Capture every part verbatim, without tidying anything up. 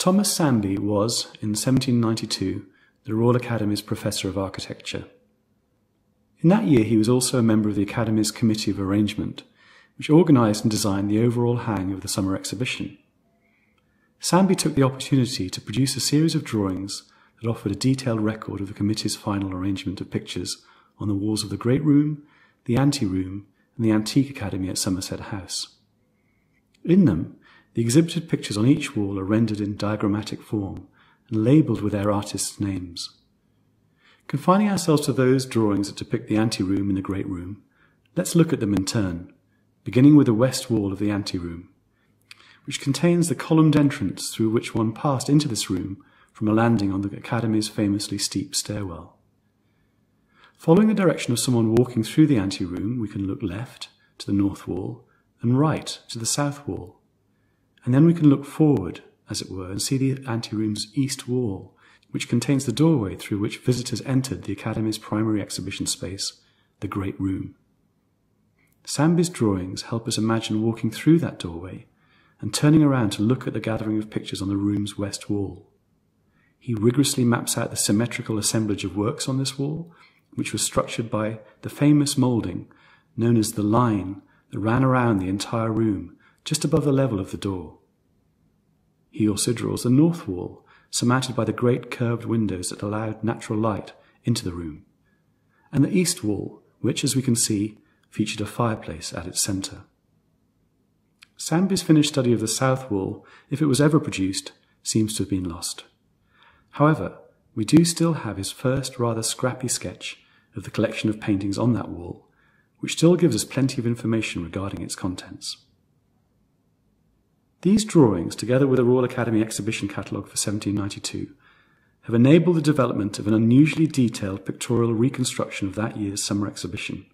Thomas Sandby was, in seventeen ninety-two, the Royal Academy's Professor of Architecture. In that year he was also a member of the Academy's Committee of Arrangement, which organised and designed the overall hang of the summer exhibition. Sandby took the opportunity to produce a series of drawings that offered a detailed record of the committee's final arrangement of pictures on the walls of the Great Room, the Anteroom, and the Antique Academy at Somerset House. In them, the exhibited pictures on each wall are rendered in diagrammatic form and labelled with their artists' names. Confining ourselves to those drawings that depict the Anteroom and the Great Room, let's look at them in turn, beginning with the west wall of the Anteroom, which contains the columned entrance through which one passed into this room from a landing on the Academy's famously steep stairwell. Following the direction of someone walking through the anteroom, we can look left to the north wall and right to the south wall. And then we can look forward, as it were, and see the anteroom's east wall, which contains the doorway through which visitors entered the Academy's primary exhibition space, the Great Room. Sandby's drawings help us imagine walking through that doorway and turning around to look at the gathering of pictures on the room's west wall. He rigorously maps out the symmetrical assemblage of works on this wall, which was structured by the famous moulding known as the line that ran around the entire room, just above the level of the door. He also draws the north wall, surmounted by the great curved windows that allowed natural light into the room, and the east wall, which, as we can see, featured a fireplace at its centre. Sandby's finished study of the south wall, if it was ever produced, seems to have been lost. However, we do still have his first rather scrappy sketch of the collection of paintings on that wall, which still gives us plenty of information regarding its contents. These drawings, together with a Royal Academy exhibition catalogue for seventeen ninety-two, have enabled the development of an unusually detailed pictorial reconstruction of that year's summer exhibition.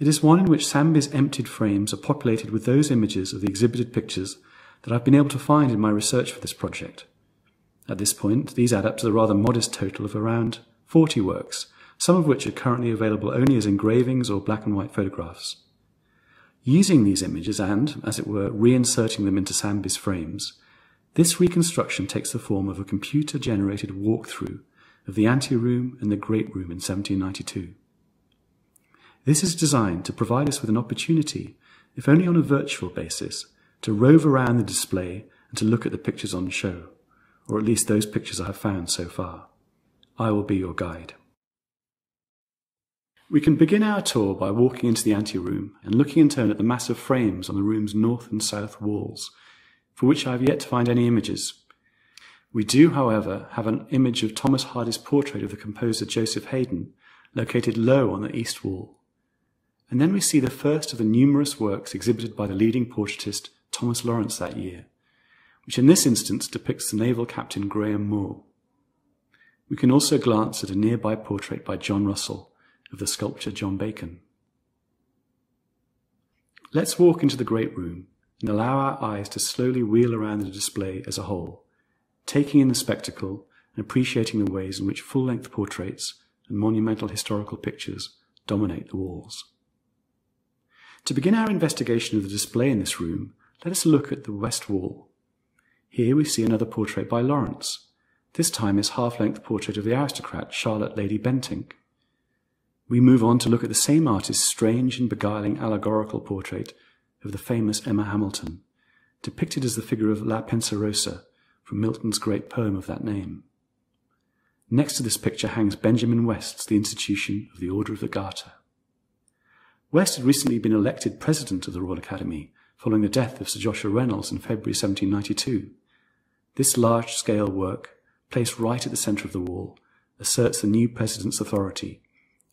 It is one in which Sandby's emptied frames are populated with those images of the exhibited pictures that I've been able to find in my research for this project. At this point, these add up to the rather modest total of around forty works, some of which are currently available only as engravings or black and white photographs. Using these images and, as it were, reinserting them into Sandby's frames, this reconstruction takes the form of a computer-generated walkthrough of the anteroom and the Great Room in seventeen ninety-two. This is designed to provide us with an opportunity, if only on a virtual basis, to rove around the display and to look at the pictures on show, or at least those pictures I have found so far. I will be your guide. We can begin our tour by walking into the anteroom and looking in turn at the massive frames on the room's north and south walls, for which I have yet to find any images. We do, however, have an image of Thomas Hardy's portrait of the composer Joseph Haydn, located low on the east wall. And then we see the first of the numerous works exhibited by the leading portraitist Thomas Lawrence that year, which in this instance depicts the naval captain Graham Moore. We can also glance at a nearby portrait by John Russell of the sculptor John Bacon. Let's walk into the Great Room and allow our eyes to slowly wheel around the display as a whole, taking in the spectacle and appreciating the ways in which full-length portraits and monumental historical pictures dominate the walls. To begin our investigation of the display in this room, let us look at the west wall. Here we see another portrait by Lawrence, this time his half-length portrait of the aristocrat Charlotte Lady Bentinck. We move on to look at the same artist's strange and beguiling allegorical portrait of the famous Emma Hamilton, depicted as the figure of La Penserosa from Milton's great poem of that name. Next to this picture hangs Benjamin West's The Institution of the Order of the Garter. West had recently been elected President of the Royal Academy following the death of Sir Joshua Reynolds in February seventeen ninety-two. This large-scale work, placed right at the centre of the wall, asserts the new president's authority,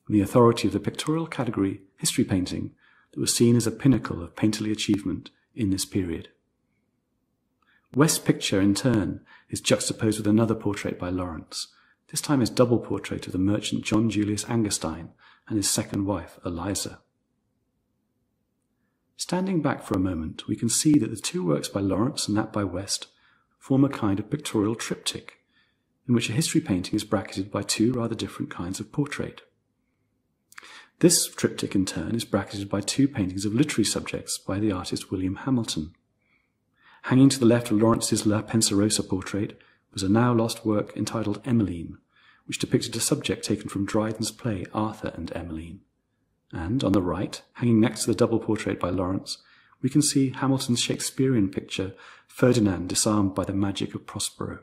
and the authority of the pictorial category, history painting, that was seen as a pinnacle of painterly achievement in this period. West's picture, in turn, is juxtaposed with another portrait by Lawrence, this time his double portrait of the merchant John Julius Angerstein and his second wife, Eliza. Standing back for a moment, we can see that the two works by Lawrence and that by West form a kind of pictorial triptych, in which a history painting is bracketed by two rather different kinds of portrait. This triptych, in turn, is bracketed by two paintings of literary subjects by the artist William Hamilton. Hanging to the left of Lawrence's La Penserosa portrait was a now-lost work entitled Emmeline, which depicted a subject taken from Dryden's play Arthur and Emmeline. And, on the right, hanging next to the double portrait by Lawrence, we can see Hamilton's Shakespearean picture Ferdinand Disarmed by the Magic of Prospero.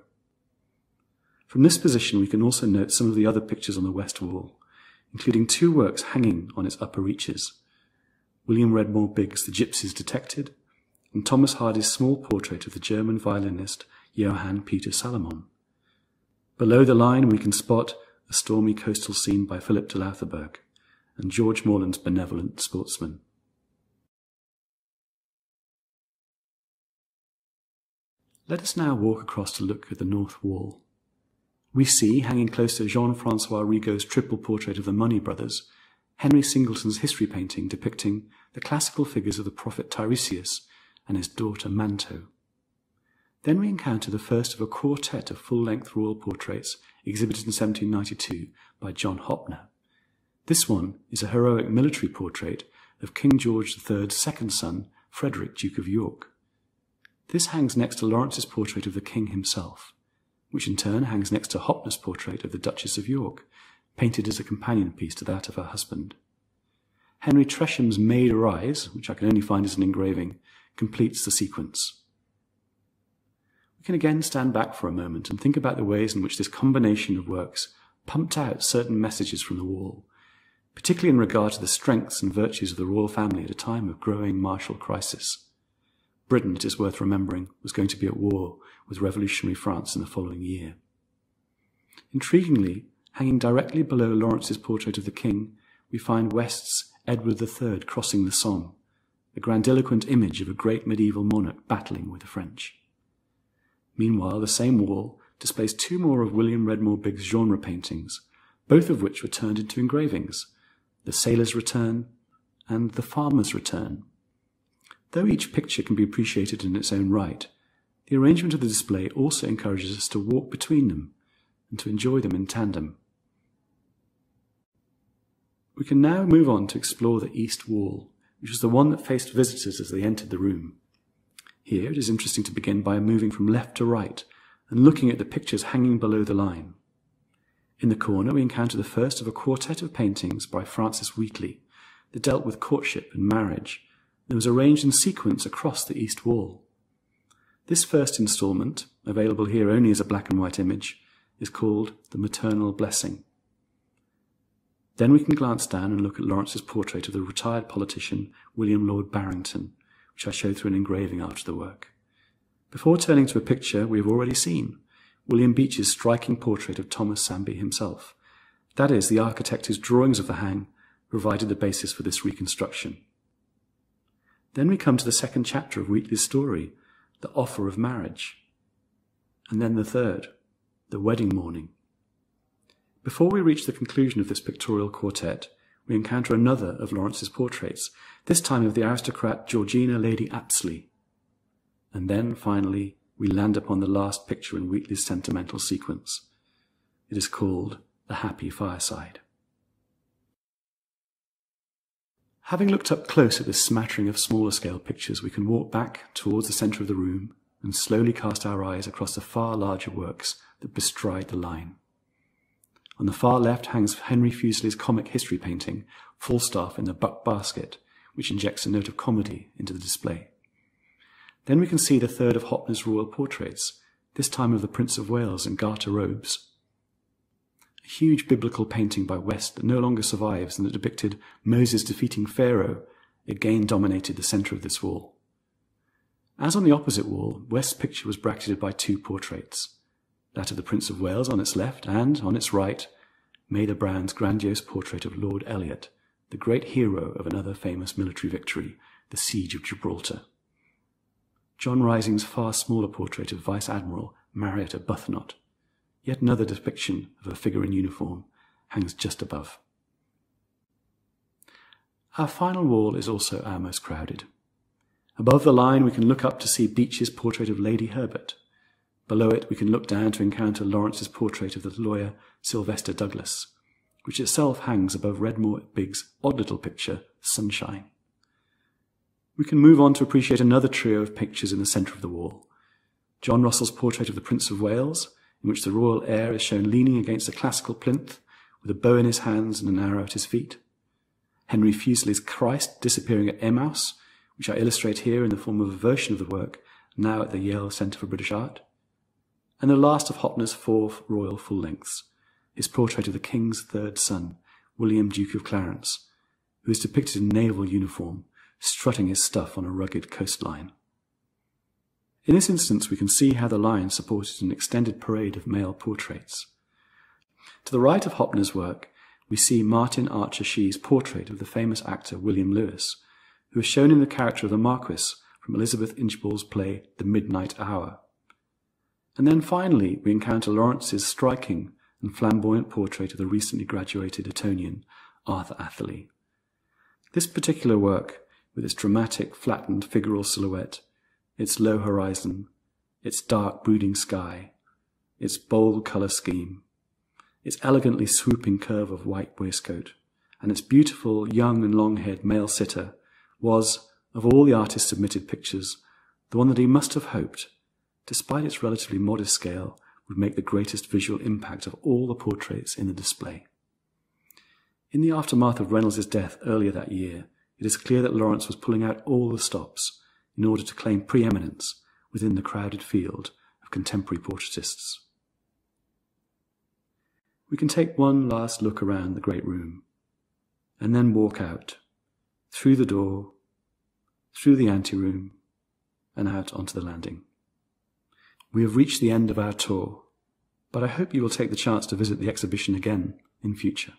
From this position we can also note some of the other pictures on the west wall, including two works hanging on its upper reaches, William Redmore Biggs' The Gypsies Detected, and Thomas Hardy's small portrait of the German violinist Johann Peter Salomon. Below the line we can spot A Stormy Coastal Scene by Philip de Loutherbourg, and George Morland's Benevolent Sportsman. Let us now walk across to look at the north wall. We see, hanging close to Jean-Francois Rigaud's triple portrait of the Money Brothers, Henry Singleton's history painting depicting the classical figures of the prophet Tiresias and his daughter Manto. Then we encounter the first of a quartet of full-length royal portraits exhibited in seventeen ninety-two by John Hoppner. This one is a heroic military portrait of King George the third's second son, Frederick, Duke of York. This hangs next to Lawrence's portrait of the king himself, which in turn hangs next to Hoppner's portrait of the Duchess of York, painted as a companion piece to that of her husband. Henry Tresham's Maid Arise, which I can only find as an engraving, completes the sequence. We can again stand back for a moment and think about the ways in which this combination of works pumped out certain messages from the wall, particularly in regard to the strengths and virtues of the royal family at a time of growing martial crisis. Britain, it is worth remembering, was going to be at war with revolutionary France in the following year. Intriguingly, hanging directly below Lawrence's portrait of the king, we find West's Edward the third Crossing the Somme, a grandiloquent image of a great medieval monarch battling with the French. Meanwhile, the same wall displays two more of William Redmore Biggs' genre paintings, both of which were turned into engravings, The Sailor's Return and The Farmer's Return. Though each picture can be appreciated in its own right, the arrangement of the display also encourages us to walk between them and to enjoy them in tandem. We can now move on to explore the east wall, which was the one that faced visitors as they entered the room. Here it is interesting to begin by moving from left to right and looking at the pictures hanging below the line. In the corner we encounter the first of a quartet of paintings by Francis Wheatley that dealt with courtship and marriage and was arranged in sequence across the east wall. This first instalment, available here only as a black and white image, is called The Maternal Blessing. Then we can glance down and look at Lawrence's portrait of the retired politician William Lord Barrington, which I showed through an engraving after the work. Before turning to a picture we have already seen, William Beech's striking portrait of Thomas Sandby himself. That is, the architect whose drawings of the hang provided the basis for this reconstruction. Then we come to the second chapter of Wheatley's story, The Offer of Marriage. And then the third, The Wedding Morning. Before we reach the conclusion of this pictorial quartet, we encounter another of Lawrence's portraits, this time of the aristocrat Georgina Lady Apsley. And then, finally, we land upon the last picture in Wheatley's sentimental sequence. It is called The Happy Fireside. Having looked up close at this smattering of smaller-scale pictures, we can walk back towards the centre of the room and slowly cast our eyes across the far larger works that bestride the line. On the far left hangs Henry Fuseli's comic history painting, Falstaff in the Buck Basket, which injects a note of comedy into the display. Then we can see the third of Hoppner's royal portraits, this time of the Prince of Wales in garter robes. A huge biblical painting by West that no longer survives and that depicted Moses defeating Pharaoh again dominated the centre of this wall. As on the opposite wall, West's picture was bracketed by two portraits, that of the Prince of Wales on its left and, on its right, Mather Brown's grandiose portrait of Lord Elliot, the great hero of another famous military victory, the Siege of Gibraltar. John Rising's far smaller portrait of Vice Admiral Marriott of Buthnot, yet another depiction of a figure in uniform, hangs just above. Our final wall is also our most crowded. Above the line we can look up to see Beech's portrait of Lady Herbert. Below it, we can look down to encounter Lawrence's portrait of the lawyer Sylvester Douglas, which itself hangs above Redmore Biggs' odd little picture, Sunshine. We can move on to appreciate another trio of pictures in the centre of the wall. John Russell's portrait of the Prince of Wales, in which the royal heir is shown leaning against a classical plinth, with a bow in his hands and an arrow at his feet. Henry Fuseli's Christ disappearing at Emmaus, which I illustrate here in the form of a version of the work, now at the Yale Centre for British Art. And the last of Hoppner's four royal full lengths, his portrait of the King's third son, William Duke of Clarence, who is depicted in naval uniform, strutting his stuff on a rugged coastline. In this instance, we can see how the line supported an extended parade of male portraits. To the right of Hoppner's work, we see Martin Archer Shee's portrait of the famous actor William Lewis, who is shown in the character of the Marquis from Elizabeth Inchbald's play The Midnight Hour. And then finally, we encounter Lawrence's striking and flamboyant portrait of the recently graduated Etonian, Arthur Atherley. This particular work, with its dramatic, flattened, figural silhouette, its low horizon, its dark, brooding sky, its bold colour scheme, its elegantly swooping curve of white waistcoat, and its beautiful, young and long-haired male sitter, was, of all the artist's submitted pictures, the one that he must have hoped, despite its relatively modest scale, would make the greatest visual impact of all the portraits in the display. In the aftermath of Reynolds' death earlier that year, it is clear that Lawrence was pulling out all the stops in order to claim preeminence within the crowded field of contemporary portraitists. We can take one last look around the great room, and then walk out, through the door, through the anteroom, and out onto the landing. We have reached the end of our tour, but I hope you will take the chance to visit the exhibition again in future.